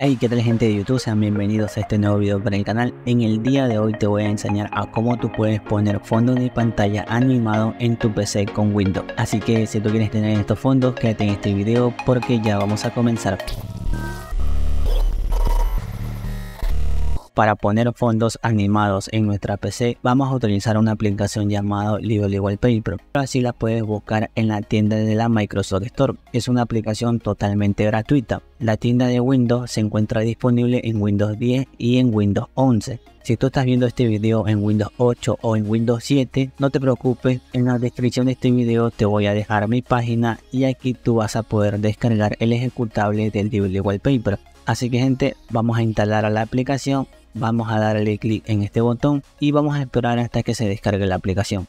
Hey, ¿qué tal, gente de YouTube? Sean bienvenidos a este nuevo video para el canal. En el día de hoy te voy a enseñar a cómo tú puedes poner fondo de pantalla animado en tu PC con Windows. Así que si tú quieres tener estos fondos, quédate en este video porque ya vamos a comenzar. Para poner fondos animados en nuestra PC vamos a utilizar una aplicación llamada Lively Wallpaper. Así la puedes buscar en la tienda de la Microsoft Store. Es una aplicación totalmente gratuita. La tienda de Windows se encuentra disponible en Windows 10 y en Windows 11. Si tú estás viendo este video en Windows 8 o en Windows 7, no te preocupes, en la descripción de este video te voy a dejar mi página y aquí tú vas a poder descargar el ejecutable del Lively Wallpaper. Así que, gente, vamos a instalar a la aplicación. Vamos a darle clic en este botón y vamos a esperar hasta que se descargue la aplicación.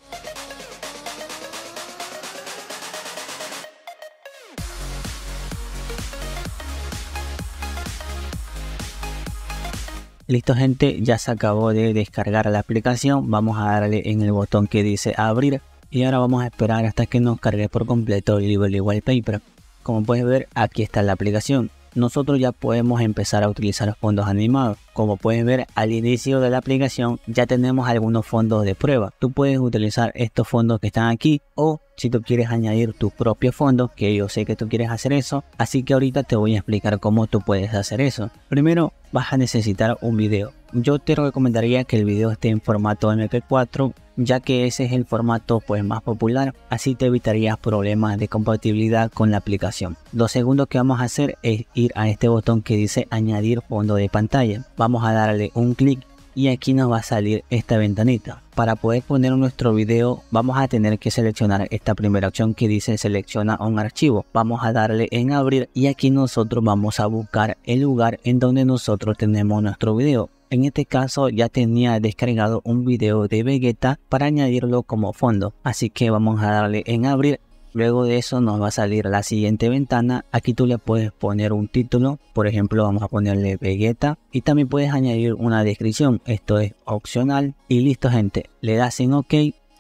Listo, gente, ya se acabó de descargar la aplicación. Vamos a darle en el botón que dice abrir y ahora vamos a esperar hasta que nos cargue por completo el Lively Wallpaper. Como puedes ver, aquí está la aplicación. Nosotros ya podemos empezar a utilizar los fondos animados. Como puedes ver, al inicio de la aplicación ya tenemos algunos fondos de prueba. Tú puedes utilizar estos fondos que están aquí o si tú quieres añadir tus propios fondos, que yo sé que tú quieres hacer eso, así que ahorita te voy a explicar cómo tú puedes hacer eso. Primero vas a necesitar un video. Yo te recomendaría que el video esté en formato MP4, ya que ese es el formato más popular, así te evitarías problemas de compatibilidad con la aplicación. Lo segundo que vamos a hacer es ir a este botón que dice añadir fondo de pantalla. Vamos a darle un clic y aquí nos va a salir esta ventanita. Para poder poner nuestro video vamos a tener que seleccionar esta primera opción que dice selecciona un archivo. Vamos a darle en abrir y aquí nosotros vamos a buscar el lugar en donde nosotros tenemos nuestro video. En este caso ya tenía descargado un video de Vegeta para añadirlo como fondo, así que vamos a darle en abrir. Luego de eso nos va a salir la siguiente ventana. Aquí tú le puedes poner un título, por ejemplo vamos a ponerle Vegeta, y también puedes añadir una descripción, esto es opcional. Y listo, gente, le das en OK,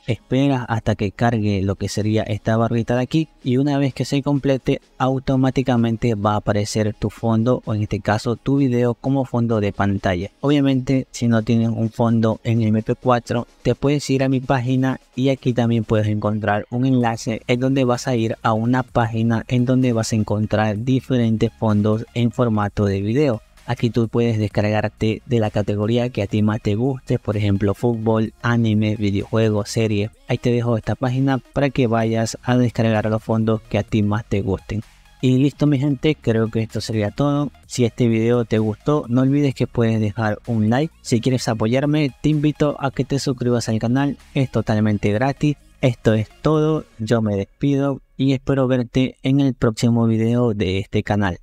esperas hasta que cargue lo que sería esta barrita de aquí y una vez que se complete automáticamente va a aparecer tu fondo, o en este caso tu video, como fondo de pantalla. Obviamente si no tienes un fondo en MP4 te puedes ir a mi página y aquí también puedes encontrar un enlace en donde vas a ir a una página en donde vas a encontrar diferentes fondos en formato de video. Aquí tú puedes descargarte de la categoría que a ti más te guste, por ejemplo fútbol, anime, videojuegos, series. Ahí te dejo esta página para que vayas a descargar los fondos que a ti más te gusten. Y listo, mi gente, creo que esto sería todo. Si este video te gustó, no olvides que puedes dejar un like. Si quieres apoyarme, te invito a que te suscribas al canal, es totalmente gratis. Esto es todo, yo me despido y espero verte en el próximo video de este canal.